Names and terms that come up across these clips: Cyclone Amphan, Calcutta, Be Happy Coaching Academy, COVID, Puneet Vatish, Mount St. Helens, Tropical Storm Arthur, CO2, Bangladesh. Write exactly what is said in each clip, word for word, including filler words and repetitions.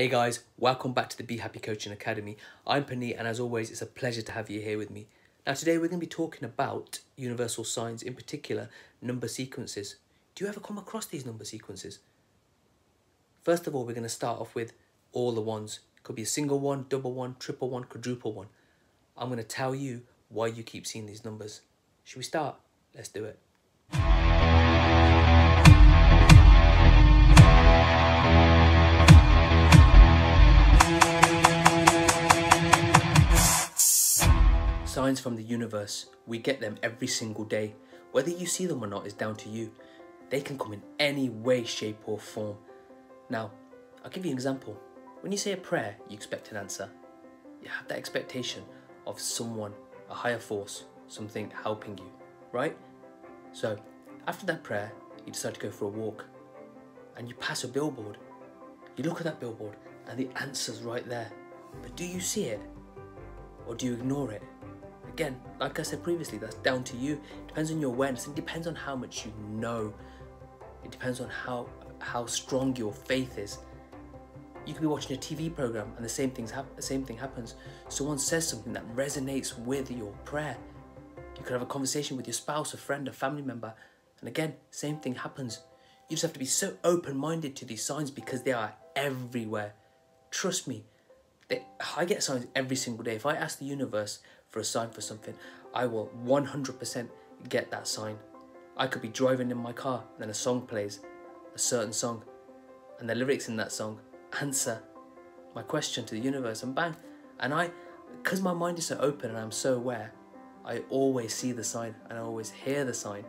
Hey guys, welcome back to the Be Happy Coaching Academy. I'm Puneet and as always, it's a pleasure to have you here with me. Now today we're going to be talking about universal signs, in particular, number sequences. Do you ever come across these number sequences? First of all, we're going to start off with all the ones. It could be a single one, double one, triple one, quadruple one. I'm going to tell you why you keep seeing these numbers. Should we start? Let's do it. Signs from the universe, we get them every single day. Whether you see them or not is down to you. They can come in any way, shape or form. Now, I'll give you an example. When you say a prayer, you expect an answer. You have that expectation of someone, a higher force, something helping you, right? So, after that prayer, you decide to go for a walk and you pass a billboard. You look at that billboard and the answer's right there. But do you see it or do you ignore it? Again, like I said previously, that's down to you. It depends on your awareness. It depends on how much you know. It depends on how how strong your faith is. You could be watching a T V program and the same things hap the same thing happens. Someone says something that resonates with your prayer. You could have a conversation with your spouse, a friend, a family member, and again, same thing happens. You just have to be so open-minded to these signs because they are everywhere. Trust me, they, I get signs every single day. If I ask the universe for a sign for something, I will one hundred percent get that sign. I could be driving in my car and then a song plays, a certain song, and the lyrics in that song answer my question to the universe, and bang. And I, because my mind is so open and I'm so aware, I always see the sign and I always hear the sign.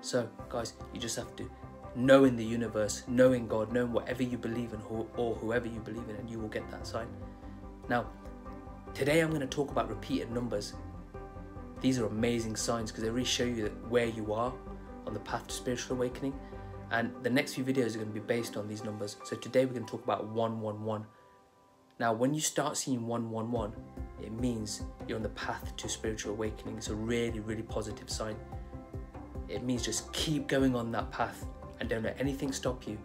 So guys, you just have to know in the universe, knowing God, knowing whatever you believe in or, or whoever you believe in, and you will get that sign. Now, today I'm going to talk about repeated numbers. These are amazing signs because they really show you where you are on the path to spiritual awakening. And the next few videos are going to be based on these numbers. So today we're going to talk about one one one. Now when you start seeing one one one, it means you're on the path to spiritual awakening. It's a really, really positive sign. It means just keep going on that path and don't let anything stop you.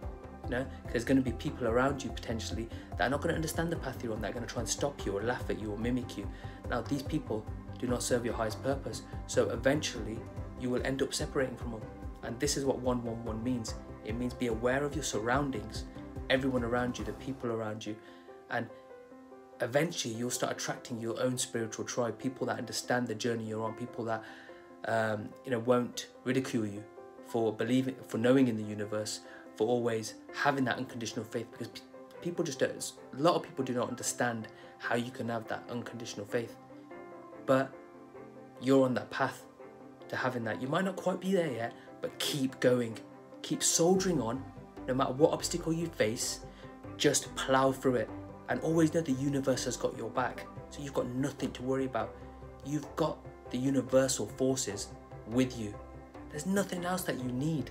You know, there's going to be people around you potentially that are not going to understand the path you're on, that are going to try and stop you or laugh at you or mimic you. Now, these people do not serve your highest purpose, so eventually you will end up separating from them. And this is what one one one means. It means be aware of your surroundings, everyone around you, the people around you, and eventually you'll start attracting your own spiritual tribe, people that understand the journey you're on, people that um, you know, won't ridicule you for believing, for knowing in the universe, for always having that unconditional faith, because people just don't, a lot of people do not understand how you can have that unconditional faith. But you're on that path to having that. You might not quite be there yet, but keep going. Keep soldiering on, no matter what obstacle you face, just plow through it. And always know the universe has got your back. So you've got nothing to worry about. You've got the universal forces with you. There's nothing else that you need.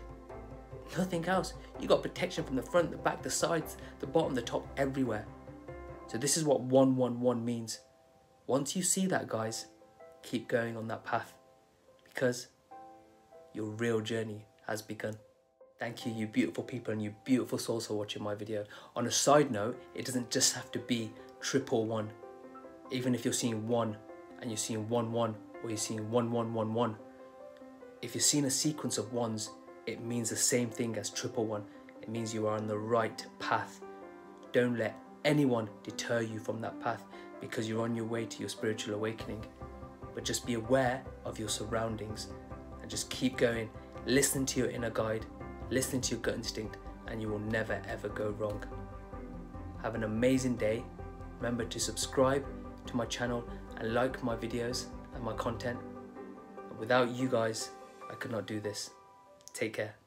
Nothing else. You got protection from the front, the back, the sides, the bottom, the top, everywhere. So this is what one one one means. Once you see that, guys, keep going on that path because your real journey has begun. Thank you, you beautiful people and you beautiful souls for watching my video. On a side note, it doesn't just have to be triple one. Even if you're seeing one and you're seeing one one or you're seeing one one one one, if you're seeing a sequence of ones, it means the same thing as triple one. It means you are on the right path. Don't let anyone deter you from that path because you're on your way to your spiritual awakening. But just be aware of your surroundings and just keep going. Listen to your inner guide, listen to your gut instinct, and you will never ever go wrong. Have an amazing day. Remember to subscribe to my channel and like my videos and my content. And without you guys, I could not do this. Take care.